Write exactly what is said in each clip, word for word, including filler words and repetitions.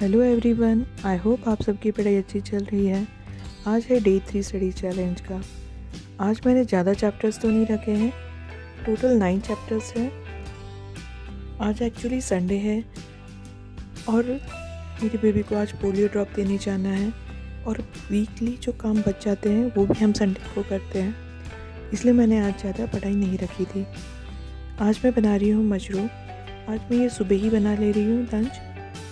Hello everyone, I hope आप सबकी पढ़ाई अच्छी चल रही है। आज है डे थ्री स्टडी चैलेंज का। आज मैंने ज़्यादा चैप्टर्स तो नहीं रखे हैं, टोटल नाइन चैप्टर्स हैं। आज एक्चुअली संडे है और मेरी बेबी को आज पोलियो ड्रॉप देने जाना है और वीकली जो काम बच जाते हैं वो भी हम संडे को करते हैं, इसलिए मैंने आज ज़्यादा पढ़ाई नहीं रखी थी। आज मैं बना रही हूँ मशरूम। आज मैं ये सुबह ही बना ले रही हूँ लंच,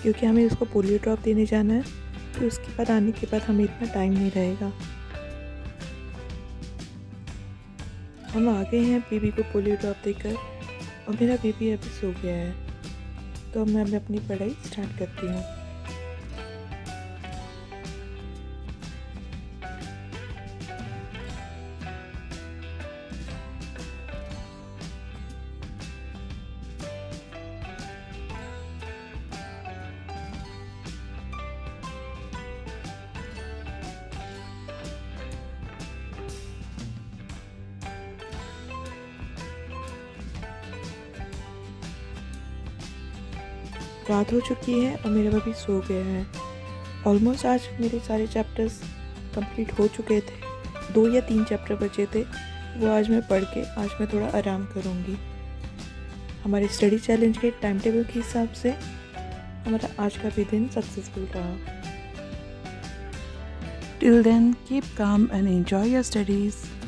क्योंकि हमें उसको पोलियो ड्रॉप देने जाना है, तो उसके बाद आने के बाद हमें इतना टाइम नहीं रहेगा। हम आ गए हैं बेबी को पोलियो ड्रॉप देकर और मेरा बेबी अभी सो गया है, तो अब मैं अपनी पढ़ाई स्टार्ट करती हूँ। रात हो चुकी है और मेरा बेबी सो गया है। ऑलमोस्ट आज मेरे सारे चैप्टर्स कंप्लीट हो चुके थे, दो या तीन चैप्टर बचे थे, वो आज मैं पढ़ के आज मैं थोड़ा आराम करूँगी। हमारे स्टडी चैलेंज के टाइम टेबल के हिसाब से हमारा आज का भी दिन सक्सेसफुल रहा। टिल देन कीप काम एंड एंजॉय योर स्टडीज़।